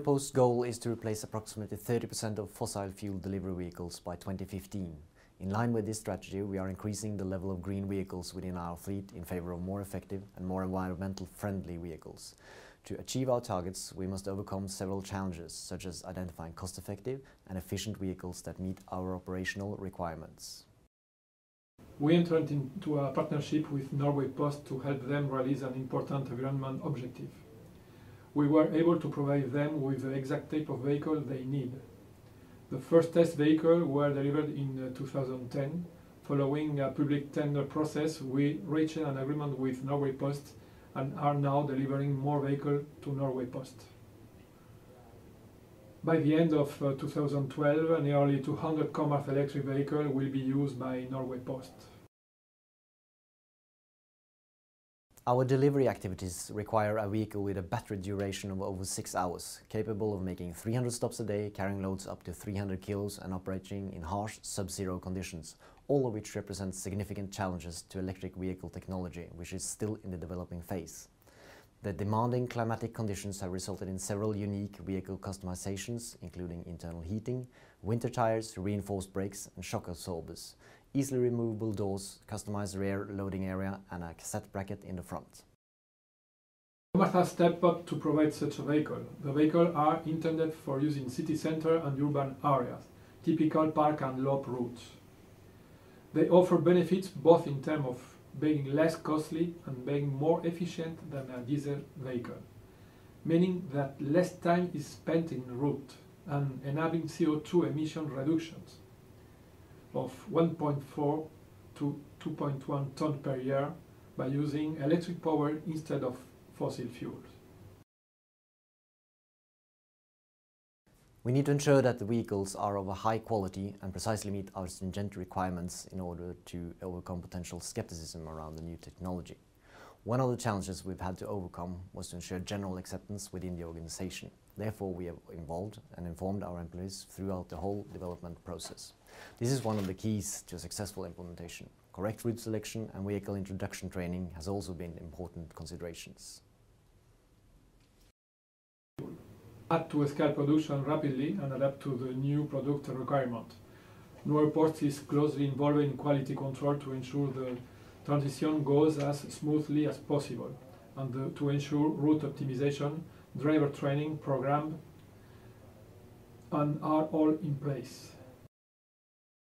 Post's goal is to replace approximately 30% of fossil fuel delivery vehicles by 2015. In line with this strategy, we are increasing the level of green vehicles within our fleet in favor of more effective and more environmental-friendly vehicles. To achieve our targets, we must overcome several challenges, such as identifying cost-effective and efficient vehicles that meet our operational requirements. We entered into a partnership with Norway Post to help them realize an important environment objective. We were able to provide them with the exact type of vehicle they need. The first test vehicles were delivered in 2010. Following a public tender process, we reached an agreement with Norway Post and are now delivering more vehicles to Norway Post. By the end of 2012, nearly 200 Comarth electric vehicles will be used by Norway Post. Our delivery activities require a vehicle with a battery duration of over 6 hours, capable of making 300 stops a day, carrying loads up to 300 kilos and operating in harsh sub-zero conditions, all of which represent significant challenges to electric vehicle technology, which is still in the developing phase. The demanding climatic conditions have resulted in several unique vehicle customizations, including internal heating, winter tires, reinforced brakes and shock absorbers, easily removable doors, customized rear loading area and a cassette bracket in the front. Comarth has stepped up to provide such a vehicle. The vehicles are intended for use in city centre and urban areas, typical park and loop routes. They offer benefits both in terms of being less costly and being more efficient than a diesel vehicle, meaning that less time is spent in route and enabling CO2 emission reductions of 1.4 to 2.1 tonnes per year by using electric power instead of fossil fuels. We need to ensure that the vehicles are of a high quality and precisely meet our stringent requirements in order to overcome potential skepticism around the new technology. One of the challenges we've had to overcome was to ensure general acceptance within the organization. Therefore, we have involved and informed our employees throughout the whole development process. This is one of the keys to a successful implementation. Correct route selection and vehicle introduction training has also been important considerations. Had to scale production rapidly and adapt to the new product requirement. Norway Post is closely involved in quality control to ensure the transition goes as smoothly as possible and to ensure route optimization, driver training program, and are all in place.